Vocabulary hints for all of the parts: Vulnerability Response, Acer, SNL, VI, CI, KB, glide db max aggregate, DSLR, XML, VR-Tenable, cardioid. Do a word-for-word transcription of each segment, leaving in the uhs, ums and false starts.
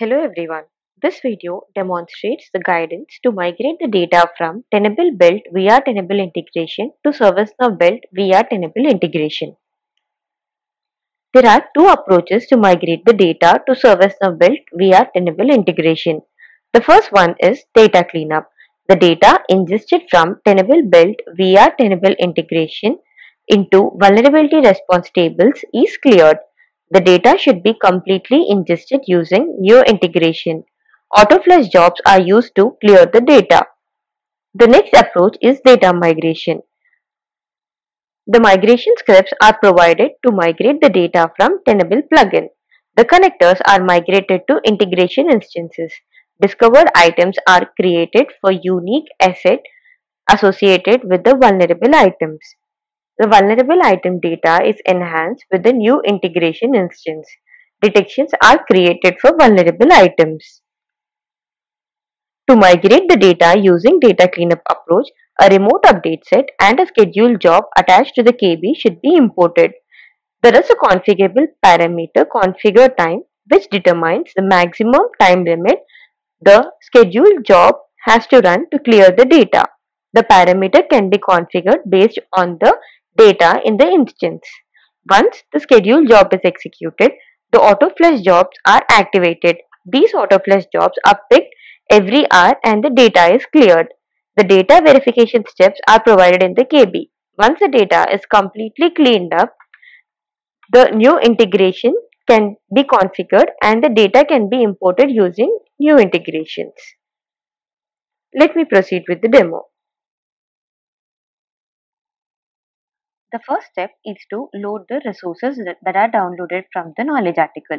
Hello everyone, this video demonstrates the guidance to migrate the data from Tenable built V R-Tenable integration to ServiceNow built V R-Tenable integration. There are two approaches to migrate the data to ServiceNow built V R-Tenable integration. The first one is data cleanup. The data ingested from Tenable built V R-Tenable integration into vulnerability response tables is cleared. The data should be completely ingested using new integration. Auto-flush jobs are used to clear the data. The next approach is data migration. The migration scripts are provided to migrate the data from Tenable plugin. The connectors are migrated to integration instances. Discovered items are created for unique asset associated with the vulnerable items. The vulnerable item data is enhanced with the new integration instance. Detections are created for vulnerable items. To migrate the data using data cleanup approach, a remote update set and a scheduled job attached to the K B should be imported. There is a configurable parameter configure time which determines the maximum time limit the scheduled job has to run to clear the data. The parameter can be configured based on the data in the instance. Once the scheduled job is executed, the auto-flush jobs are activated. These auto-flush jobs are picked every hour and the data is cleared. The data verification steps are provided in the K B. Once the data is completely cleaned up, the new integration can be configured and the data can be imported using new integrations. Let me proceed with the demo. The first step is to load the resources that are downloaded from the knowledge article.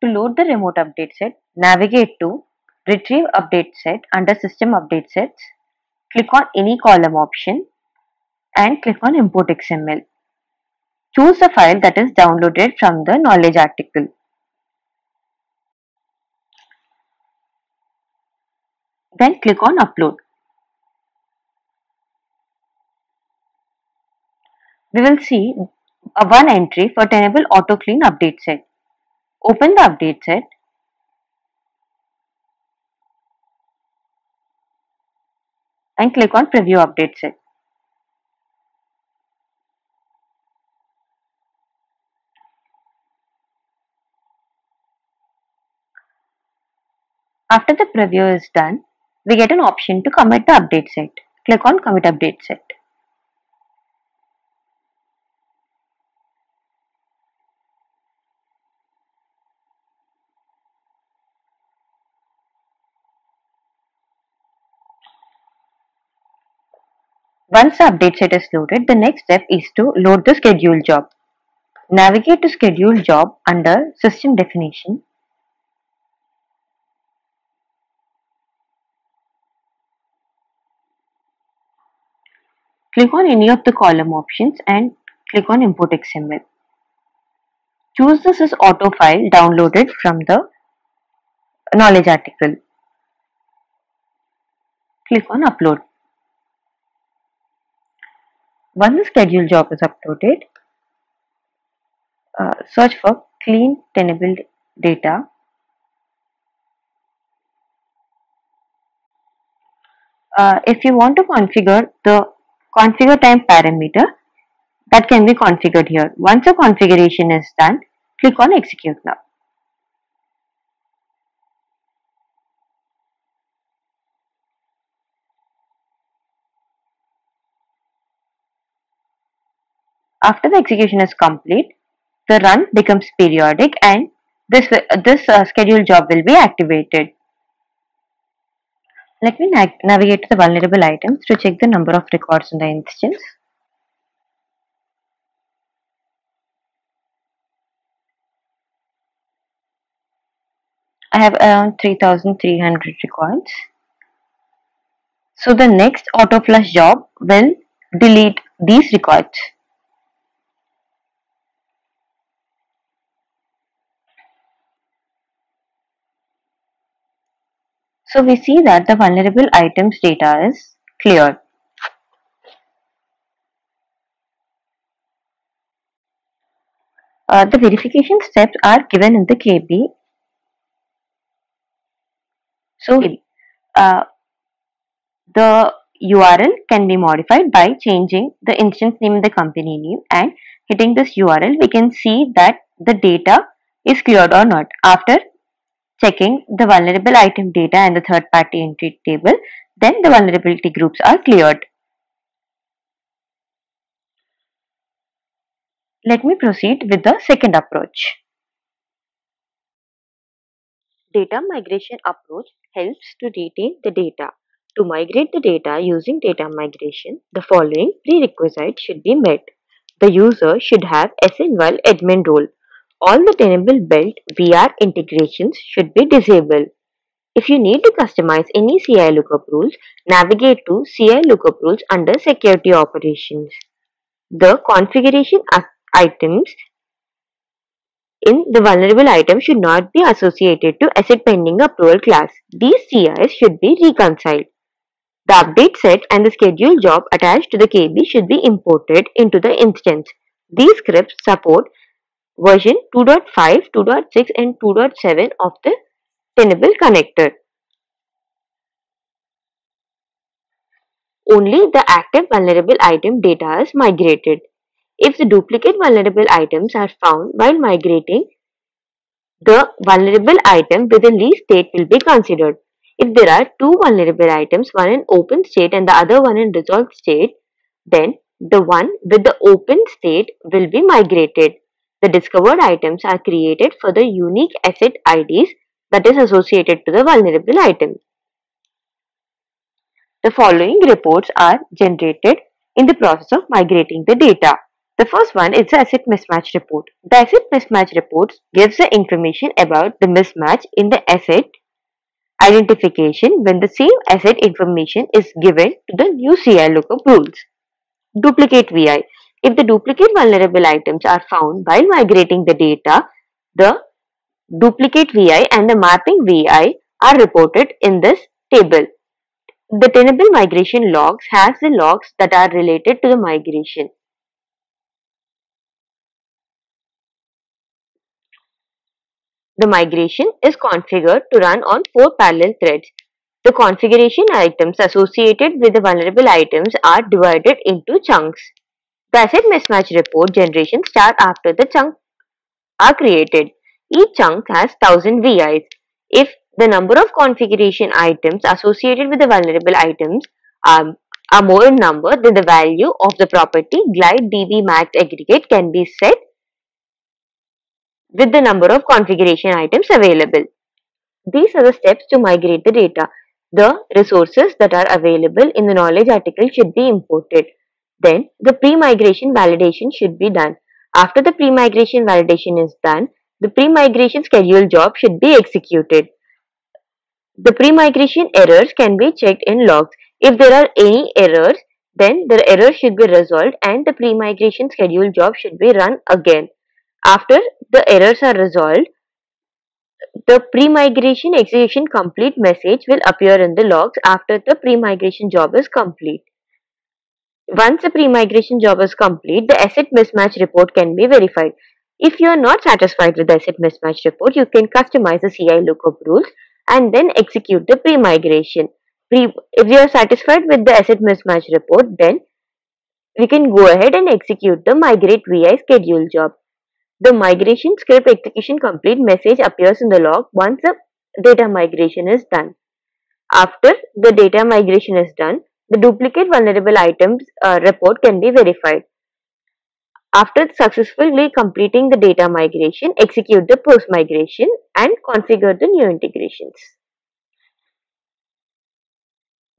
To load the remote update set, navigate to Retrieve Update Set under System Update Sets. Click on any column option and click on Import X M L. Choose the file that is downloaded from the knowledge article. Then click on Upload. We will see a one entry for Tenable Auto Clean Update Set. Open the update set. And click on Preview Update Set. After the preview is done, we get an option to commit the update set. Click on Commit Update Set. Once the update set is loaded, the next step is to load the scheduled job. Navigate to scheduled job under System Definition. Click on any of the column options and click on Import X M L. Choose the sys auto file downloaded from the knowledge article. Click on Upload. Once the scheduled job is uploaded, uh, search for Clean Tenable Data. Uh, if you want to configure the configure time parameter, that can be configured here. Once the configuration is done, click on Execute Now. After the execution is complete, the run becomes periodic and this, this uh, scheduled job will be activated. Let me na navigate to the vulnerable items to check the number of records in the instance. I have around three thousand three hundred records. So the next auto flush job will delete these records. So we see that the vulnerable items data is cleared. Uh, the verification steps are given in the K B. So uh, the U R L can be modified by changing the instance name and the company name, and hitting this U R L we can see that the data is cleared or not. After checking the vulnerable item data and the third party entry table, then the vulnerability groups are cleared. Let me proceed with the second approach. Data migration approach helps to retain the data. To migrate the data using data migration, the following prerequisites should be met. The user should have S N L admin role. All the Tenable built V R integrations should be disabled. If you need to customize any C I lookup rules, navigate to C I lookup rules under Security Operations. The configuration items in the vulnerable item should not be associated to asset pending approval class. These C Is should be reconciled. The update set and the schedule job attached to the K B should be imported into the instance. These scripts support version two point five, two point six and two point seven of the Tenable connector. Only the active vulnerable item data is migrated. If the duplicate vulnerable items are found while migrating, the vulnerable item within least state will be considered. If there are two vulnerable items, one in open state and the other one in resolved state, then the one with the open state will be migrated. The discovered items are created for the unique asset I Ds that is associated to the vulnerable item. The following reports are generated in the process of migrating the data. The first one is the asset mismatch report. The asset mismatch report gives the information about the mismatch in the asset identification when the same asset information is given to the new C I lookup rules. Duplicate V I. If the duplicate vulnerable items are found while migrating the data, the duplicate V I and the mapping V I are reported in this table. The Tenable migration logs has the logs that are related to the migration. The migration is configured to run on four parallel threads. The configuration items associated with the vulnerable items are divided into chunks. The asset mismatch report generation starts after the chunks are created. Each chunk has one thousand V Is. If the number of configuration items associated with the vulnerable items are, are more in number, then the value of the property glide db max aggregate can be set with the number of configuration items available. These are the steps to migrate the data. The resources that are available in the knowledge article should be imported. Then the pre-migration validation should be done. After the pre-migration validation is done, the pre-migration schedule job should be executed. The pre-migration errors can be checked in logs. If there are any errors, then the errors should be resolved and the pre-migration schedule job should be run again. After the errors are resolved, the pre-migration execution complete message will appear in the logs after the pre-migration job is complete. Once the pre-migration job is complete, the asset mismatch report can be verified. If you are not satisfied with the asset mismatch report, you can customize the C I lookup rules and then execute the pre-migration. Pre if you are satisfied with the asset mismatch report, then we can go ahead and execute the migrate V I schedule job. The migration script execution complete message appears in the log once the data migration is done. After the data migration is done, the duplicate vulnerable items uh, report can be verified. After successfully completing the data migration, execute the post-migration and configure the new integrations.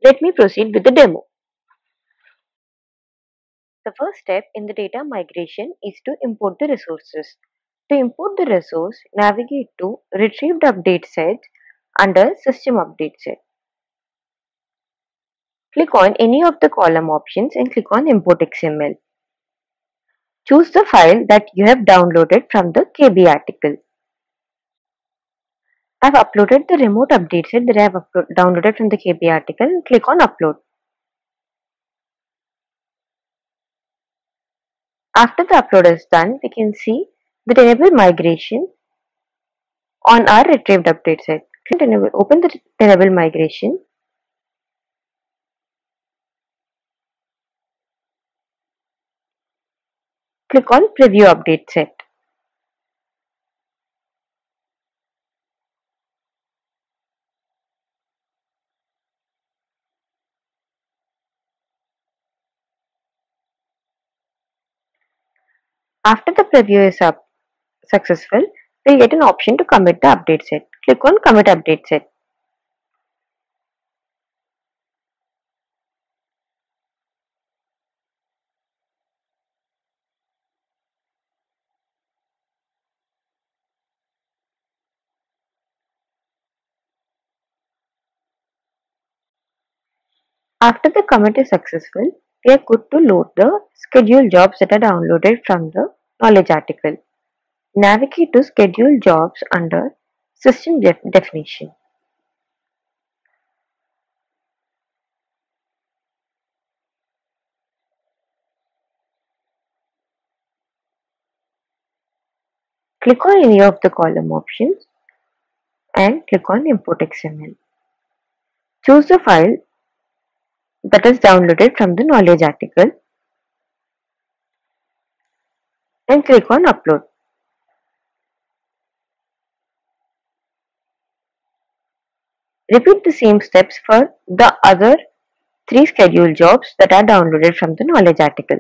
Let me proceed with the demo. The first step in the data migration is to import the resources. To import the resource, navigate to Retrieved Update Set under System Update Set. Click on any of the column options and click on Import X M L. Choose the file that you have downloaded from the K B article. I have uploaded the remote update set that I have downloaded from the K B article. Click on Upload. After the upload is done, we can see the Tenable migration on our retrieved update set. Tenable, open the Tenable migration. Click on Preview Update Set. After the preview is up, successful, we get an option to commit the update set. Click on Commit Update Set. After the commit is successful, we are good to load the scheduled jobs that are downloaded from the knowledge article. Navigate to Schedule Jobs under System Def Definition. Click on any of the column options and click on Import X M L. Choose the file that is downloaded from the knowledge article and click on Upload. Repeat the same steps for the other three scheduled jobs that are downloaded from the knowledge article.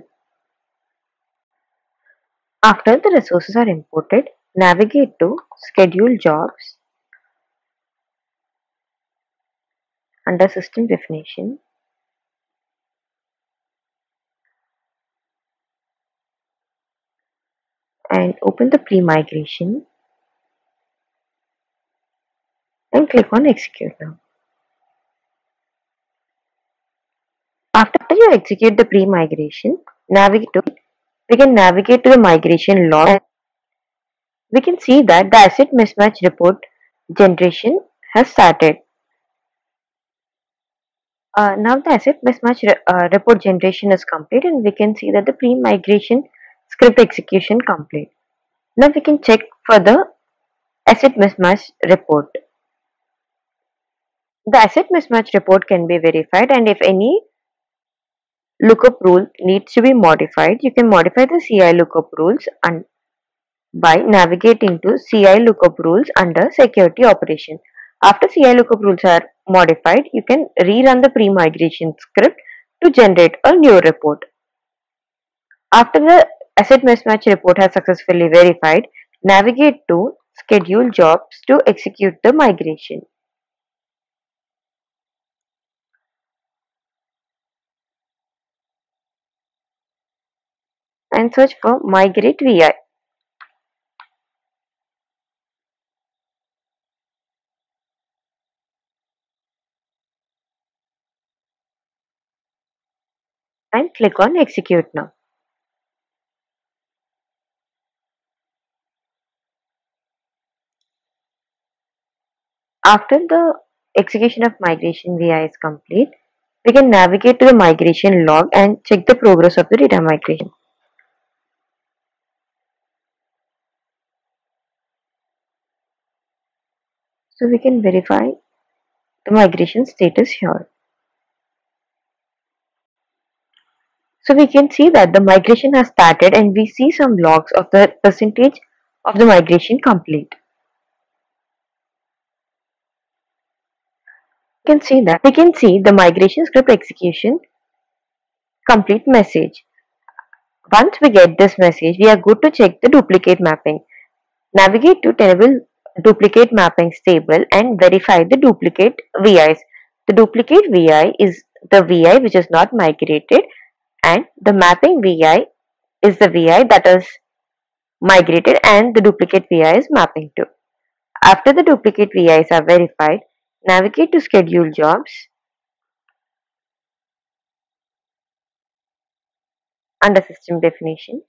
After the resources are imported, navigate to Schedule Jobs under System Definition. And open the pre-migration and click on Execute Now. After you execute the pre-migration, navigate to we can navigate to the migration log. We can see that the asset mismatch report generation has started. Uh, now the asset mismatch re uh, report generation is complete, and we can see that the pre-migration script execution complete. Now we can check for the asset mismatch report. The asset mismatch report can be verified, and if any lookup rule needs to be modified, you can modify the C I lookup rules and by navigating to C I lookup rules under Security Operation. After C I lookup rules are modified, you can rerun the pre-migration script to generate a new report. After the asset mismatch report has successfully verified, navigate to Schedule Jobs to execute the migration. And search for Migrate V I. And click on Execute Now. After the execution of migration V I is complete, we can navigate to the migration log and check the progress of the data migration. So we can verify the migration status here. So we can see that the migration has started, and we see some logs of the percentage of the migration complete. Can see that we can see the migration script execution complete message. Once we get this message, we are good to check the duplicate mapping. Navigate to Tenable Duplicate Mappings table and verify the duplicate V Is. The duplicate V I is the V I which is not migrated, and the mapping V I is the V I that is migrated and the duplicate V I is mapping to. After the duplicate V Is are verified, navigate to Schedule Jobs under System Definition.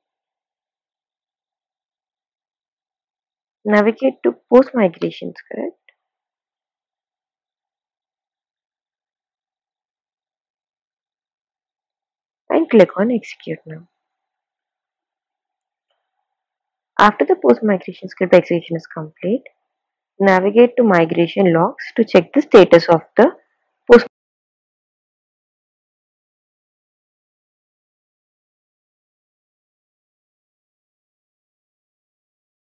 Navigate to Post Migration Script. And click on Execute Now. After the post migration script execution is complete, Navigate to migration logs to check the status of the